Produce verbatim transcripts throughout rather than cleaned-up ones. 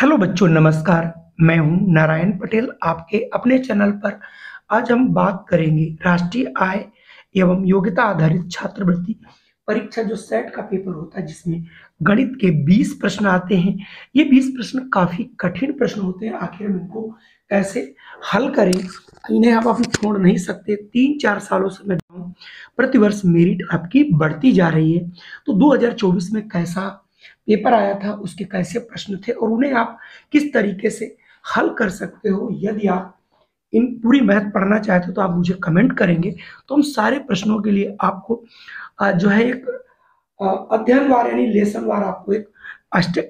Hello बच्चों, नमस्कार। मैं हूं नारायण पटेल, आपके अपने चैनल पर। आज हम बात करेंगे राष्ट्रीय आय एवं योग्यता आधारित छात्रवृत्ति परीक्षा, जो सेट का पेपर होता है, जिसमें गणित के बीस प्रश्न आते हैं। ये बीस प्रश्न काफ़ी कठिन प्रश्न होते हैं। आखिर हम इनको कैसे हल करें, इन्हें आप अपने छोड़ नहीं सकते। तीन चार सालों से मैं प्रतिवर्ष मेरिट आपकी बढ़ती जा रही है, तो दो हज़ार चौबीस में कैसा पेपर आया था, उसके कैसे प्रश्न थे और उन्हें आप किस तरीके से हल कर सकते हो। यदि आप इन पूरी मैथ पढ़ना चाहते हो तो आप मुझे कमेंट करेंगे, तो हम सारे प्रश्नों के लिए आपको जो है एक अध्ययनवार यानी लेसनवार आपको एक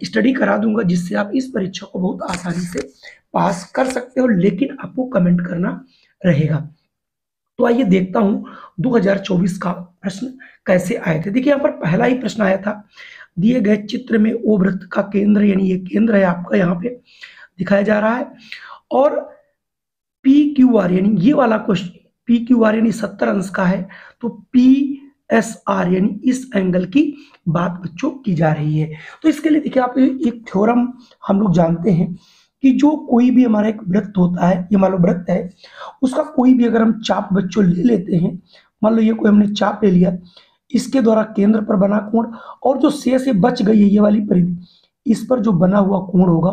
स्टडी करा दूंगा, जिससे आप इस परीक्षा को बहुत आसानी से पास कर सकते हो। लेकिन आपको कमेंट करना रहेगा। तो आइए देखता हूं दो हज़ार चौबीस का प्रश्न कैसे आए थे। देखिए, यहाँ पर पहला ही प्रश्न आया था, दिए गए चित्र में ओ वृत्त का केंद्र, यानी ये केंद्र है आपका, यहाँ पे दिखाया जा रहा है, और पी क्यू आर यानी ये वाला क्वेश्चन, पी क्यू आर यानी सत्तर अंश का है, तो पी एस आर यानी इस एंगल की बात बच्चों की जा रही है। तो इसके लिए देखिए, आप एक थ्योरम हम लोग जानते हैं कि जो कोई भी हमारा एक वृत्त होता है, ये मान लो वृत्त है, उसका कोई भी अगर हम चाप बच्चों ले लेते हैं, मान लो ये कोई हमने चाप ले लिया, इसके द्वारा केंद्र पर बना कोण और जो शेष से बच गई है ये वाली परिधि, इस पर जो बना हुआ कोण होगा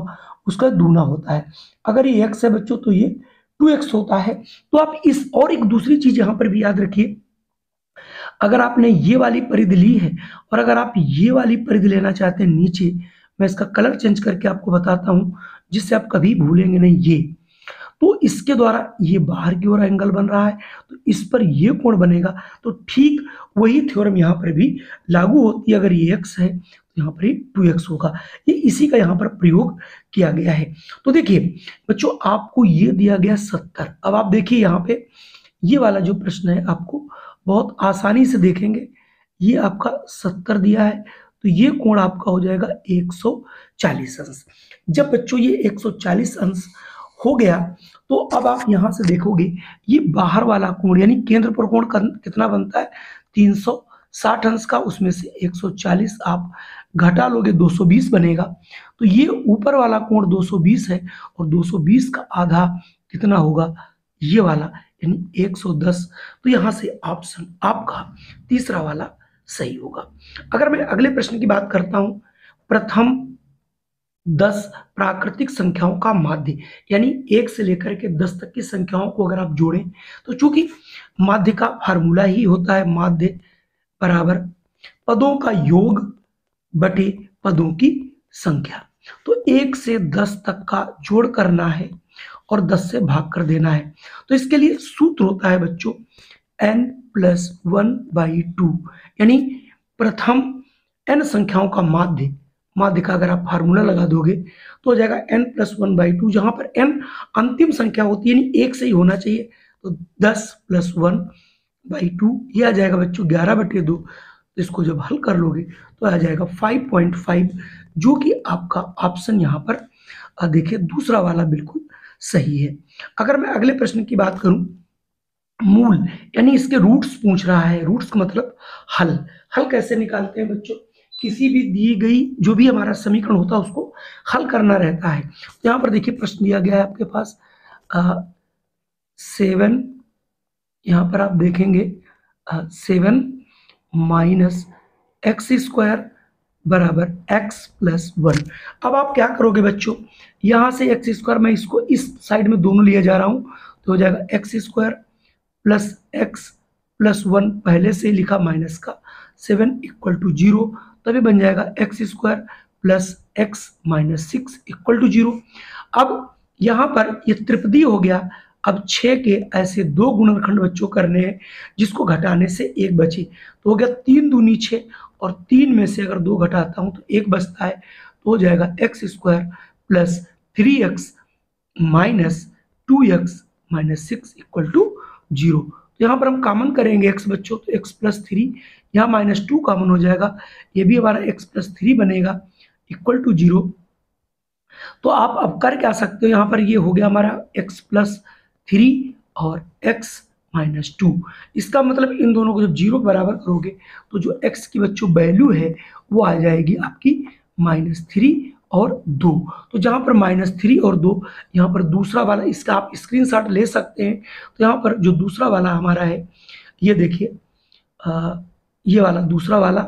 उसका दूना होता है। अगर ये एक्स है बच्चों तो ये टू एक्स होता है। तो आप इस, और एक दूसरी चीज यहाँ पर भी याद रखिए, अगर आपने ये वाली परिधि ली है और अगर आप ये वाली परिधि लेना चाहते हैं नीचे, मैं इसका कलर चेंज करके आपको बताता हूँ जिससे आप कभी भूलेंगे नहीं, ये तो इसके द्वारा ये बाहर की ओर एंगल बन रहा है, तो इस पर ये कोण बनेगा। तो ठीक वही थ्योरम यहाँ पर भी लागू होती है। अगर ये एक्स है तो यहाँ पर ये टू एक्स होगा, ये इसी का यहाँ पर प्रयोग किया गया है। तो देखिए बच्चों, आपको ये दिया गया सत्तर। अब आप देखिए यहाँ पे ये वाला जो प्रश्न है, आपको बहुत आसानी से देखेंगे, ये आपका सत्तर दिया है, तो ये कोण आपका हो जाएगा एक सौ चालीस अंश। जब बच्चों ये एक सौ चालीस अंश हो गया, तो अब आप यहाँ से देखोगे ये बाहर वाला कोण यानी केंद्र पर कोण कितना बनता है, तीन सौ साठ अंश का, उसमें से एक सौ चालीस आप घटा लोगे, दो सौ बीस बनेगा। तो ये ऊपर वाला कोण दो सौ बीस है, और दो सौ बीस का आधा कितना होगा, ये वाला यानी एक सौ दस। तो यहाँ से ऑप्शन आपका तीसरा वाला सही होगा। अगर मैं अगले प्रश्न की बात करता हूं, प्रथम दस प्राकृतिक संख्याओं का माध्य, यानी एक से लेकर के दस तक की संख्याओं को अगर आप जोड़ें, तो चूंकि माध्य का फार्मूला ही होता है, माध्य बराबर पदों का योग बटे पदों की संख्या, तो एक से दस तक का जोड़ करना है और दस से भाग कर देना है। तो इसके लिए सूत्र होता है बच्चों n plus one by two, यानी प्रथम एन संख्याओं का माध्य, माध्य का अगर आप फार्मूला लगा दोगे तो हो जाएगा n plus one by two, जहाँ पर एन अंतिम संख्या होती है यानी एक से ही होना चाहिए, तो दस प्लस वन बाई टू, ये आ जाएगा बच्चों ग्यारह बटे दो। इसको जब हल कर लोगे तो आ जाएगा फाइव पॉइंट फाइव, जो कि आपका ऑप्शन यहाँ पर देखिए दूसरा वाला बिल्कुल सही है। अगर मैं अगले प्रश्न की बात करूँ, मूल यानी इसके रूट्स पूछ रहा है। रूट्स का मतलब हल। हल कैसे निकालते हैं बच्चों, किसी भी दी गई जो भी हमारा समीकरण होता है उसको हल करना रहता है। तो यहाँ पर देखिए प्रश्न दिया गया है आपके पास आ, सेवन, यहाँ पर आप देखेंगे आ, सेवन माइनस एक्स स्क्वायर बराबर एक्स प्लस वन। अब आप क्या करोगे बच्चों, यहाँ से एक्स स्क्वायर, मैं इसको इस साइड में दोनों लिया जा रहा हूँ, तो हो जाएगा x square plus x plus one, पहले से लिखा माइनस का, सेवन इक्वल टू जीरो, तभी बन जाएगा x square plus x minus six equal to zero. अब यहाँ पर ये त्रिपदी हो गया। अब छः के ऐसे दो गुणनखंड बच्चों करने हैं जिसको घटाने से एक बचे, तो हो गया तीन दूनी छः, और तीन में से अगर दो घटाता हूँ तो एक बचता है, तो हो जाएगा x square plus three x minus two x minus six equal to zero. तो यहाँ पर हम कॉमन करेंगे एक्स बच्चों, तो एक्स प्लस थ्री, यहाँ माइनस टू कॉमन हो जाएगा, ये भी हमारा एक्स प्लस थ्री बनेगा इक्वल टू जीरो। तो आप अब कर क्या सकते हो, यहाँ पर ये हो गया हमारा एक्स प्लस थ्री और एक्स माइनस टू, इसका मतलब इन दोनों को जब जीरो बराबर करोगे तो जो एक्स की बच्चों वैल्यू है वो आ जाएगी आपकी माइनस थ्री और दो। तो जहाँ पर माइनस थ्री और दो, यहाँ पर दूसरा वाला, इसका आप स्क्रीनशॉट ले सकते हैं। तो यहाँ पर जो दूसरा वाला हमारा है, ये देखिए, ये वाला दूसरा वाला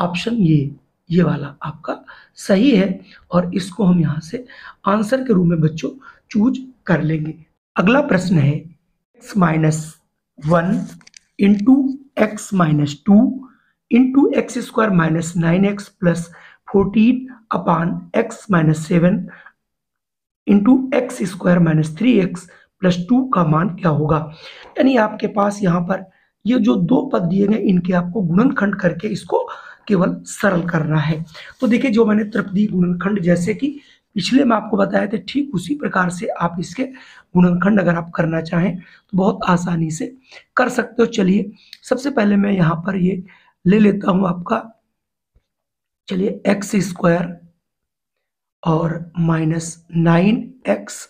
ऑप्शन, ये ये वाला आपका सही है और इसको हम यहाँ से आंसर के रूप में बच्चों चूज कर लेंगे। अगला प्रश्न है x minus one into x minus two into x square minus nine x plus fourteen upon x minus seven into x square minus three x plus two का मान क्या होगा। यानी आपके पास यहाँ पर ये जो दो पद दिए गए, इनके आपको गुणनखंड करके इसको केवल सरल करना है। तो देखिए, जो मैंने त्रिपदी गुणनखंड जैसे कि पिछले में आपको बताया थे, ठीक उसी प्रकार से आप इसके गुणनखंड अगर आप करना चाहें तो बहुत आसानी से कर सकते हो। चलिए, सबसे पहले मैं यहाँ पर ये ले लेता हूँ आपका, चलिए, एक्स स्क्वायर और minus nine x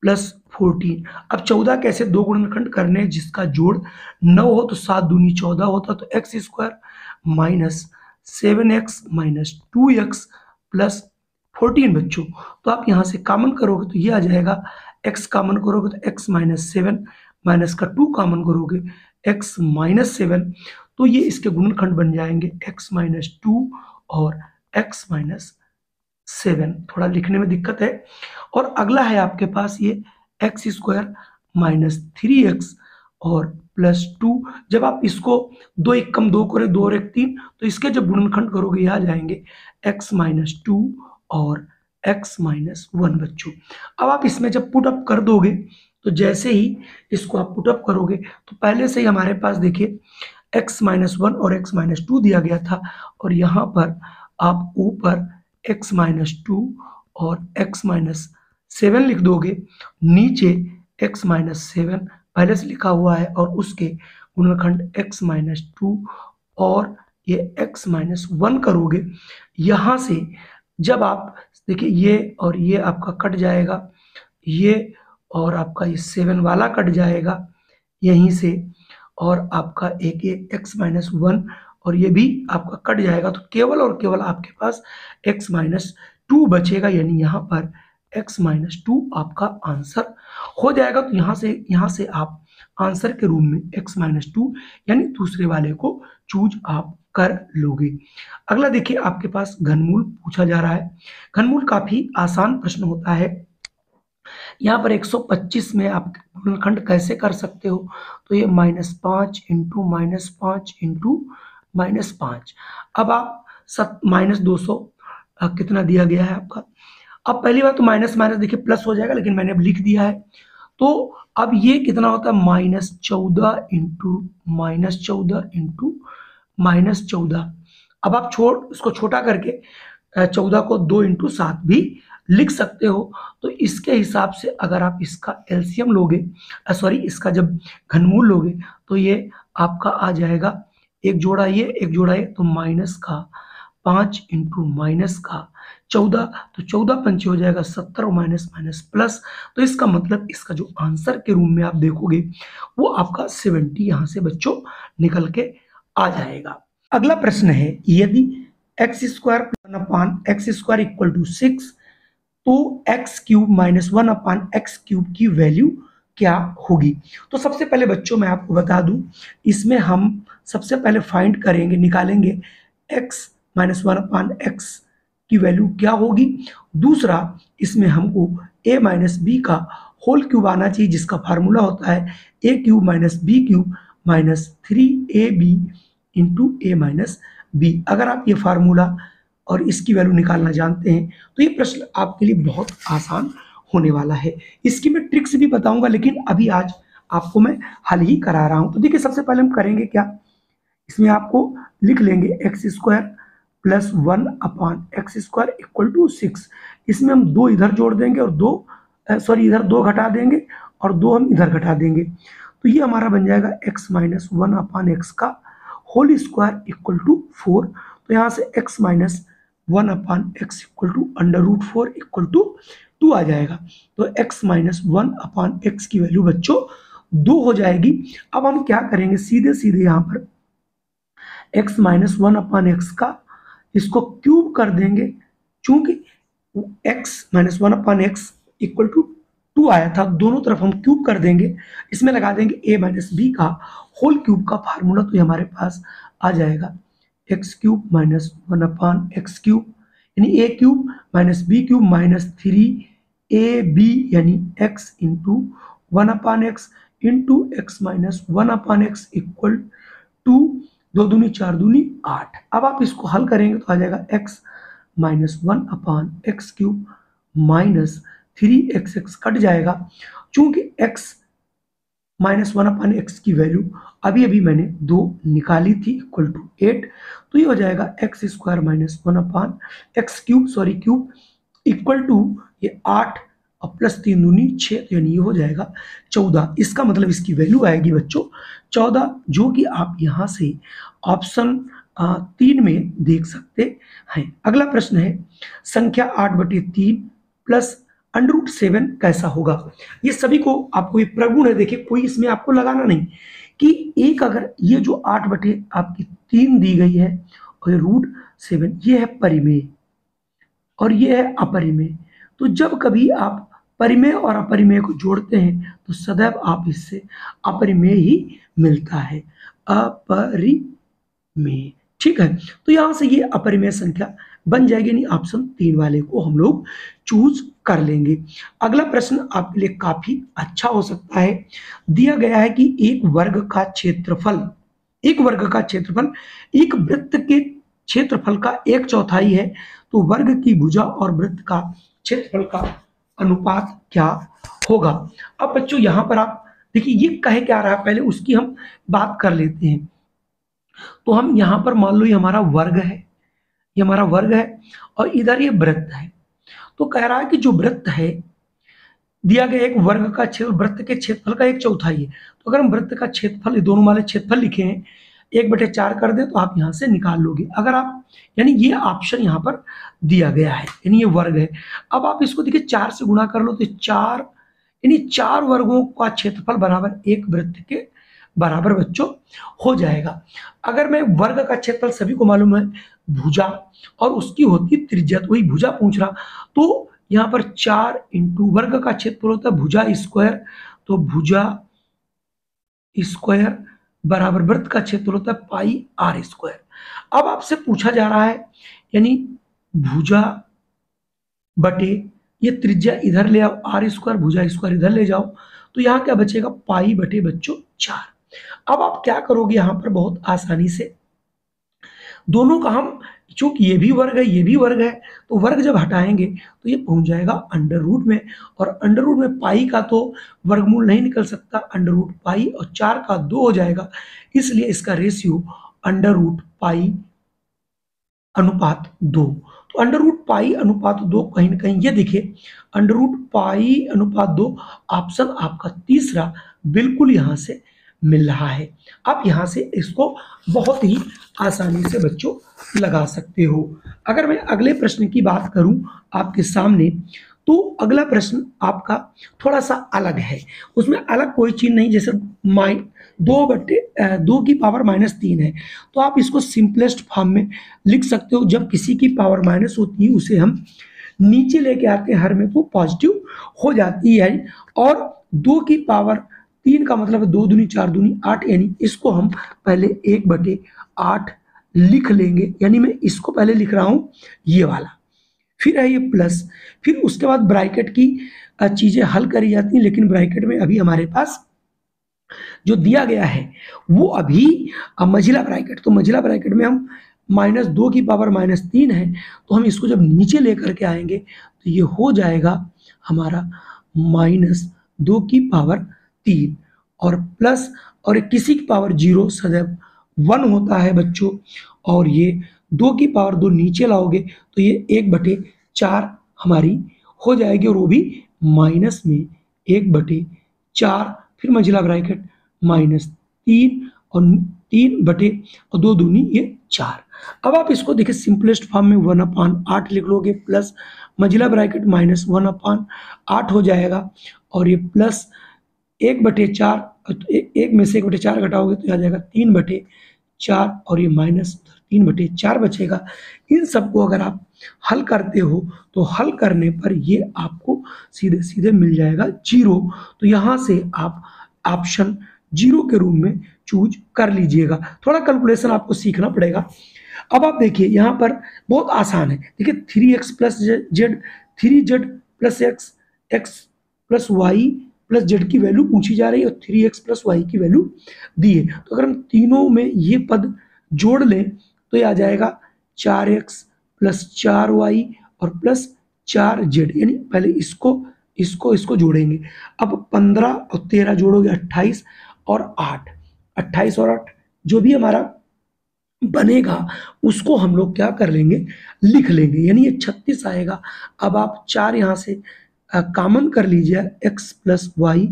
plus fourteen. अब चौदह कैसे दो गुणनखंड करने हैं जिसका जोड़ नौ हो, तो सात दूनी चौदह होता, तो x square minus seven x minus two x plus fourteen. बच्चों, तो आप यहाँ से कामन करोगे तो ये आ जाएगा, एक्स कामन करोगे तो एक्स माइनस सेवन माइनस का टू कामन करोगे एक्स माइनस सेवन, तो ये इसके गुणनखंड बन जाएंगे एक्स माइनस टू और x माइनस सेवन। थोड़ा लिखने में दिक्कत है। और अगला है आपके पास ये x square minus three x और प्लस टू। जब आप इसको दो एक कम दो करें, दो और एक तीन, तो इसके जब गुणनखंड करोगे ये आ जाएंगे x माइनस टू और x माइनस वन। बच्चों, अब आप इसमें जब पुट अप कर दोगे, तो जैसे ही इसको आप पुट अप करोगे तो पहले से ही हमारे पास देखिए x माइनस वन और x माइनस टू दिया गया था, और यहाँ पर आप ऊपर x माइनस टू और x माइनस सेवन लिख दोगे, नीचे x माइनस सेवन पहले से लिखा हुआ है और उसके गुणनखंड x माइनस टू और ये x माइनस वन करोगे। यहाँ से जब आप देखिए, ये और ये आपका कट जाएगा, ये और आपका ये सेवन वाला कट जाएगा यहीं से, और आपका एक ये x माइनस वन और ये भी आपका कट जाएगा, तो केवल और केवल आपके पास x माइनस टू बचेगा। यानी यहाँ पर x माइनस टू आपका आंसर हो जाएगा। तो यहाँ से यहाँ से आप आंसर के रूप में x माइनस टू यानी दूसरे वाले को चूज आप कर लोगे। अगला देखिए, आपके पास घनमूल पूछा जा रहा है। घनमूल काफी आसान प्रश्न होता है। यहाँ पर एक सौ पच्चीस में आप गुणनखंड कैसे कर सकते हो, तो ये माइनस पाँच इंटू माइनस पाँच इंटू माइनस पाँच। अब आप सत माइनस दो सौ कितना दिया गया है आपका। अब पहली बार तो माइनस माइनस देखिए प्लस हो जाएगा, लेकिन मैंने अब लिख दिया है, तो अब ये कितना होता है माइनस चौदह इंटू माइनस चौदह इंटू माइनस चौदह। अब आप छोड़ इसको छोटा करके चौदह को दो इंटू सात भी लिख सकते हो। तो इसके हिसाब से अगर आप इसका एलसीएम लोगे, सॉरी इसका जब घनमूल लोगे, तो ये आपका आ जाएगा एक जोड़ा ये एक जोड़ा ये, तो माइनस का पाँच इंटू माइनस का चौदह, तो चौदह पंच हो जाएगा सत्तर और माइनस माइनस प्लस। तो इसका मतलब इसका जो आंसर के रूप में आप देखोगे वो आपका सेवेंटी यहाँ से बच्चों निकल के आ जाएगा। अगला प्रश्न है, यदि x square plus upon x square equal to six तो x cube minus one upon x cube की वैल्यू क्या होगी। तो सबसे पहले बच्चों मैं आपको बता दूं, इसमें हम सबसे पहले फाइंड करेंगे, निकालेंगे x minus one upon x की वैल्यू क्या होगी। दूसरा, इसमें हमको ए माइनस बी का होल क्यूब आना चाहिए, जिसका फार्मूला होता है a cube minus b cube minus three a b into a minus b. अगर आप ये फार्मूला और इसकी वैल्यू निकालना जानते हैं तो ये प्रश्न आपके लिए बहुत आसान होने वाला है। इसकी मैं ट्रिक्स भी बताऊंगा, लेकिन अभी आज आपको मैं हल ही करा रहा हूं। तो देखिए, सबसे पहले हम करेंगे क्या, इसमें आपको लिख लेंगे x square plus one upon x square equal to six. इसमें हम दो इधर जोड़ देंगे और दो सॉरी इधर दो घटा देंगे और दो हम इधर घटा देंगे, तो ये हमारा बन जाएगा x minus one upon x का whole square equal to four. तो यहाँ से x minus one upon x equal to under root four equal to two आ जाएगा। तो x minus one upon x की वैल्यू बच्चों दो हो जाएगी। अब हम क्या करेंगे, सीधे सीधे यहाँ पर x minus one upon x का इसको क्यूब कर देंगे, चूंकि x minus one upon x equal to two आया था, दोनों तरफ हम क्यूब कर देंगे, इसमें लगा देंगे ए माइनस बी का होल क्यूब का फार्मूला, तो ये हमारे पास आ जाएगा x cube minus one upon x cube यानी a cube minus b cube minus three a b यानी x into one upon x into x minus one upon x equal to दो दूनी चार दूनी आठ। अब आप इसको हल करेंगे तो आ जाएगा x minus one upon x cube minus three x x cut जाएगा। चूंकि x minus one upon x की वैल्यू अभी अभी मैंने दो निकाली थी इक्वल टू एट, तो ये हो जाएगा x square minus one upon x cube sorry cube equal to ये आठ प्लस तीन दूनी छः यानी ये हो जाएगा चौदह। इसका मतलब इसकी वैल्यू आएगी बच्चों चौदह, जो कि आप यहाँ से ऑप्शन तीन में देख सकते हैं। अगला प्रश्न है संख्या आठ बटे तीन प्लस अंडर रूट सेवन कैसा होगा। ये सभी को आपको ये प्रगुण है, देखिए कोई इसमें आपको लगाना नहीं कि एक अगर ये जो आठ बटे आपकी तीन दी गई है और रूट सेवन ये है परिमेय और ये है अपरिमेय, तो जब कभी आप परिमेय और अपरिमेय को जोड़ते हैं तो सदैव आप इससे अपरिमेय ही मिलता है अपरिमेय, ठीक है। तो यहाँ से ये अपरिमेय संख्या बन जाएगी, नहीं ऑप्शन तीन वाले को हम लोग चूज कर लेंगे। अगला प्रश्न आपके लिए काफी अच्छा हो सकता है। दिया गया है कि एक वर्ग का क्षेत्रफल एक वर्ग का क्षेत्रफल एक वृत्त के क्षेत्रफल का एक चौथाई है, तो वर्ग की भुजा और वृत्त का क्षेत्रफल का अनुपात क्या होगा। अब बच्चों यहाँ पर आप देखिए ये कहे क्या रहा है, पहले उसकी हम बात कर लेते हैं। तो हम यहाँ पर मान लो ये हमारा वर्ग है, ये हमारा वर्ग है और इधर ये वृत्त है। तो कह रहा है कि जो वृत्त है दिया गया एक वर्ग का क्षेत्र वृत्त के क्षेत्रफल का एक चौथाई है, तो अगर हम वृत्त का क्षेत्रफल ये दोनों वाले क्षेत्रफल लिखे हैं एक बटे चार कर दे तो आप यहाँ से निकाल लोगे। अगर आप यानी ये ऑप्शन यहाँ पर दिया गया है यानी ये वर्ग है। अब आप इसको देखिए चार से गुणा कर लो तो चार यानी चार वर्गों का क्षेत्रफल बराबर एक वृत्त के बराबर बच्चों हो जाएगा। अगर मैं वर्ग का क्षेत्रफल सभी को मालूम है भुजा और उसकी होती त्रिज्या, तो वही भुजा पूछ रहा, तो यहाँ पर चार इंटू वर्ग का क्षेत्रफल होता है भुजा स्क्वायर, तो भुजा स्क्वायर बराबर वृत्त का क्षेत्र होता है पाई आर स्क्वायर। अब आपसे पूछा जा रहा है यानी भुजा बटे ये त्रिज्या इधर ले आओ आर स्क्वायर भुजा स्क्वायर इधर ले जाओ, तो यहाँ क्या बचेगा पाई बटे बच्चों चार। अब आप क्या करोगे यहाँ पर बहुत आसानी से दोनों का हम चूंकि ये भी वर्ग है ये भी वर्ग है तो वर्ग जब हटाएंगे तो ये पहुंच जाएगा अंडर रूट में, और अंडर रूट में पाई का तो वर्गमूल नहीं निकल सकता, अंडर रूट पाई और चार का दो हो जाएगा, इसलिए इसका रेशियो अंडर रूट पाई अनुपात दो। तो अंडर रूट पाई अनुपात दो कहीं ना कहीं ये देखिए अंडर रूट पाई अनुपात दो ऑप्शन आपका तीसरा बिल्कुल यहाँ से मिल रहा है। आप यहाँ से इसको बहुत ही आसानी से बच्चों लगा सकते हो। अगर मैं अगले प्रश्न की बात करूं आपके सामने, तो अगला प्रश्न आपका थोड़ा सा अलग है, उसमें अलग कोई चीज़ नहीं, जैसे माइन दो बटे दो की पावर माइनस तीन है तो आप इसको सिंपलेस्ट फॉर्म में लिख सकते हो। जब किसी की पावर माइनस होती है उसे हम नीचे लेके आते हैं, हर में वो पॉजिटिव हो जाती है, और दो की पावर तीन का मतलब दो दूनी चार दूनी आठ, यानी इसको हम पहले एक बटे आठ लिख लेंगे, यानी मैं इसको पहले लिख रहा हूँ ये वाला, फिर है ये प्लस, फिर उसके बाद ब्रैकेट की चीज़ें हल करी जाती हैं, लेकिन ब्रैकेट में अभी हमारे पास जो दिया गया है वो अभी मझिला ब्रैकेट, तो मझिला ब्रैकेट में हम माइनस दो की पावर माइनस तीन है तो हम इसको जब नीचे ले करके आएंगे तो ये हो जाएगा हमारा माइनस दो की पावर तीन और प्लस और किसी की पावर जीरो सदैव वन होता है बच्चों, और ये दो की पावर दो नीचे लाओगे तो ये एक बटे चार हमारी हो जाएगी, और वो भी माइनस में एक बटे चार, फिर मंझला ब्रैकेट माइनस तीन और तीन बटे और दो दूनी ये चार। अब आप इसको देखिए सिंपलेस्ट फॉर्म में वन अपान आठ लिख लोगे प्लस मंझला ब्रैकेट माइनस वन अपान आठ हो जाएगा, और ये प्लस एक बटे चार, एक में से एक बटे चार घटाओगे तो आ जाएगा तीन बटे चार, और ये माइनस तीन बटे चार बचेगा। इन सबको अगर आप हल करते हो तो हल करने पर ये आपको सीधे सीधे मिल जाएगा जीरो। तो यहाँ से आप ऑप्शन जीरो के रूप में चूज कर लीजिएगा। थोड़ा कैलकुलेशन आपको सीखना पड़ेगा। अब आप देखिए यहाँ पर बहुत आसान है। देखिए three x plus z three z plus x x plus y plus z की वैल्यू पूछी जा रही है और थ्री एक्स प्लस वाई की वैल्यू दी है। तो अगर हम तीनों में ये पद जोड़ लें तो ये आ जाएगा चार एक्स प्लस चार वाई और प्लस चार जेड, यानी पहले इसको इसको इसको जोड़ेंगे। अब पंद्रह और तेरह जोड़ोगे अट्ठाईस और आठ, अट्ठाईस और आठ जो भी हमारा बनेगा उसको हम लोग क्या कर लेंगे, लिख लेंगे, यानी ये छत्तीस आएगा। अब आप चार यहाँ से कामन कर लीजिए, x plus y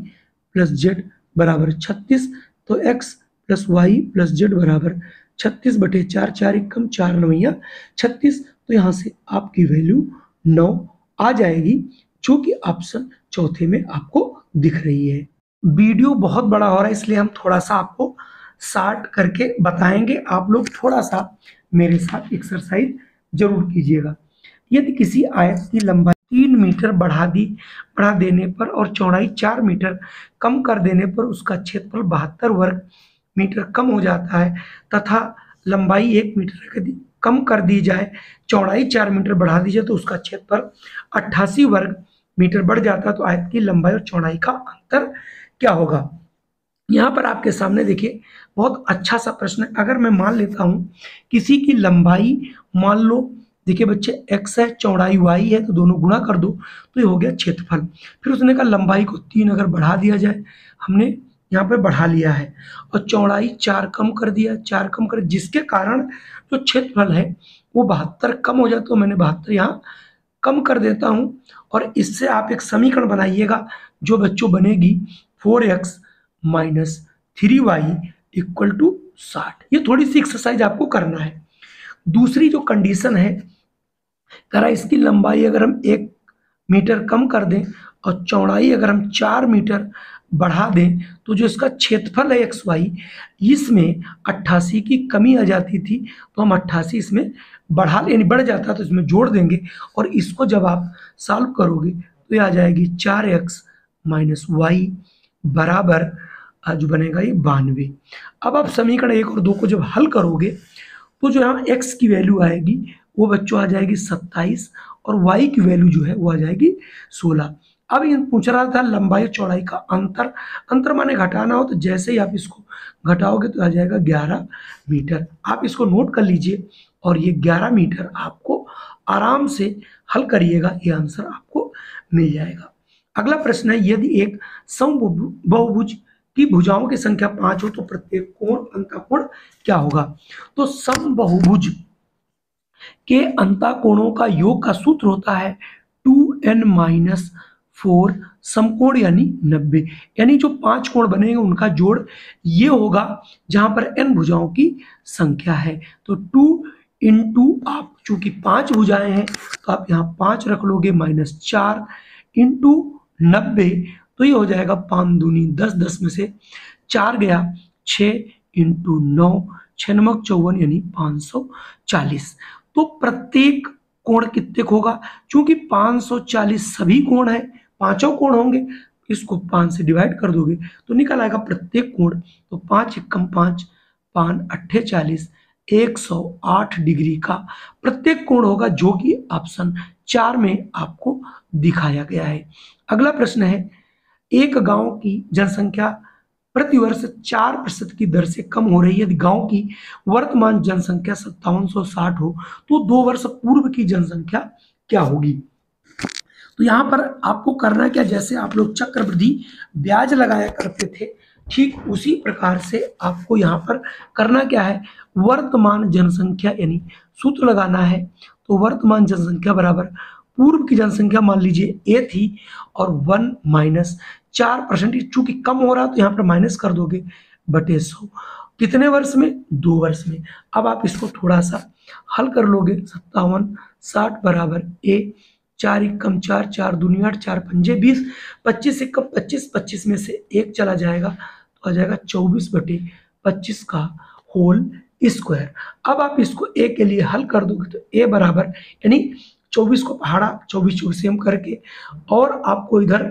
plus z बराबर छत्तीस। तो x plus y plus z बराबर छत्तीस बटे चार, चार एक कम चार नवैया छत्तीस। तो यहाँ से आपकी वैल्यू नौ आ जाएगी जो कि ऑप्शन चौथे में आपको दिख रही है। वीडियो बहुत बड़ा हो रहा है इसलिए हम थोड़ा सा आपको शॉर्ट करके बताएंगे। आप लोग थोड़ा सा मेरे साथ एक्सरसाइज जरूर कीजिएगा। यदि किसी आयत की लंबाई तीन मीटर बढ़ा दी बढ़ा देने पर और चौड़ाई चार मीटर कम कर देने पर उसका क्षेत्रफल बहत्तर वर्ग मीटर कम हो जाता है तथा लंबाई एक मीटर कम कर दी जाए, चौड़ाई चार मीटर बढ़ा दी जाए तो उसका क्षेत्रफल अट्ठासी वर्ग मीटर बढ़ जाता है, तो आयत की लंबाई और चौड़ाई का अंतर क्या होगा। यहाँ पर आपके सामने देखिए बहुत अच्छा सा प्रश्न है। अगर मैं मान लेता हूँ किसी की लंबाई, मान लो देखिए बच्चे x है, चौड़ाई y है, तो दोनों गुणा कर दो तो ये हो गया क्षेत्रफल। फिर उसने कहा लंबाई को तीन अगर बढ़ा दिया जाए, हमने यहाँ पे बढ़ा लिया है, और चौड़ाई चार कम कर दिया, चार कम कर, जिसके कारण जो क्षेत्रफल है वो बहत्तर कम हो जाता है, तो मैंने बहत्तर यहाँ कम कर देता हूँ। और इससे आप एक समीकरण बनाइएगा जो बच्चों बनेगी four x minus three y equal to साठ। ये थोड़ी सी एक्सरसाइज आपको करना है। दूसरी जो कंडीशन है, करा इसकी लंबाई अगर हम एक मीटर कम कर दें और चौड़ाई अगर हम चार मीटर बढ़ा दें तो जो इसका क्षेत्रफल है एक्स वाई, इसमें अट्ठासी की कमी आ जाती थी तो हम अट्ठासी इसमें बढ़ा यानी बढ़ जाता तो इसमें जोड़ देंगे। और इसको जब आप सॉल्व करोगे तो ये आ जाएगी चार एक्स माइनस वाई बराबर जो बनेगा ये बानवे। अब आप समीकरण एक और दो को जब हल करोगे तो जो यहाँ एक्स की वैल्यू आएगी वो बच्चों आ जाएगी सत्ताईस और वाई की वैल्यू जो है वो आ जाएगी सोलह। अब ये पूछ रहा था लंबाई और चौड़ाई का अंतर, अंतर माने घटाना हो, तो जैसे ही आप इसको घटाओगे तो आ जाएगा ग्यारह मीटर। आप इसको नोट कर लीजिए और ये ग्यारह मीटर आपको आराम से हल करिएगा, ये आंसर आपको मिल जाएगा। अगला प्रश्न है, यदि एक समबहुभुज की भुजाओं की संख्या पाँच हो तो प्रत्येक कोण अंतःकोण क्या होगा। तो समबहुभुज के अंतःकोणों का योग का सूत्र होता है टू एन माइनस फोर समकोण यानी नब्बे, यानी जो पांच कोण बनेंगे उनका जोड़ ये होगा जहां पर n भुजाओं की संख्या है। तो टू इंटू आप चूंकि पांच भुजाएं हैं तो आप यहां पांच रख लोगे माइनस चार इंटू नब्बे, तो ये हो जाएगा पाँच दूनी दस, दस में से चार गया, छः इंटू नौ, छः नमक चौवन यानी पाँच सौ चालीस। तो प्रत्येक कोण कितने होगा, चूंकि पाँच सौ चालीस सभी कोण है, पांचों कोण होंगे, इसको पाँच से डिवाइड कर दोगे तो निकल आएगा प्रत्येक कोण। तो पाँच एकम पाँच, पाँच अट्ठे चालीस, एक सौ आठ डिग्री का प्रत्येक कोण होगा जो कि ऑप्शन चार में आपको दिखाया गया है। अगला प्रश्न है, एक गांव की जनसंख्या प्रतिवर्ष चार प्रतिशत की दर से कम हो रही है। यदि गांव की वर्तमान जनसंख्या सत्तावन सौ साठ हो तो दो वर्ष पूर्व की जनसंख्या क्या होगी। तो यहाँ पर आपको करना क्या, जैसे आप लोग चक्रवृद्धि ब्याज लगाया करते थे ठीक उसी प्रकार से आपको यहाँ पर करना क्या है, वर्तमान जनसंख्या यानी सूत्र लगाना है। तो वर्तमान जनसंख्या बराबर पूर्व की जनसंख्या, मान लीजिए ए थी, और वन माइनस चार परसेंट चूंकि कम हो रहा तो यहाँ पर माइनस कर दोगे बटे सौ, कितने वर्ष में, दो वर्ष में। अब आप इसको थोड़ा सा हल कर लोगे, सत्तावन साठ बराबर ए, चार एक कम चार, चार दूनी आठ, चार पंजे बीस, पच्चीस एक कम पच्चीस, पच्चीस में से एक चला जाएगा तो आ जाएगा चौबीस बटे पच्चीस का होल स्क्वायर। अब आप इसको ए के लिए हल कर दोगे तो ए बराबर यानी चौबीस को पहाड़ा चौबीस चौबीस एम करके और आपको इधर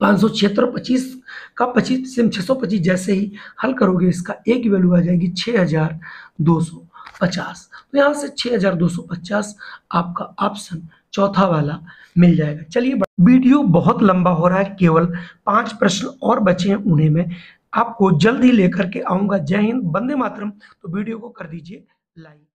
पाँच सौ छिहत्तर पच्चीस का पच्चीस सेम छः सौ पच्चीस जैसे ही हल करोगे इसका ए की वैल्यू आ जाएगी छः हज़ार दो सौ पचास। तो यहाँ से छः हज़ार दो सौ पचास आपका ऑप्शन चौथा वाला मिल जाएगा। चलिए वीडियो बहुत लंबा हो रहा है, केवल पाँच प्रश्न और बचे हैं, उन्हें मैं आपको जल्द ही लेकर के आऊँगा। जय हिंद, वंदे मातरम। तो वीडियो को कर दीजिए लाइक।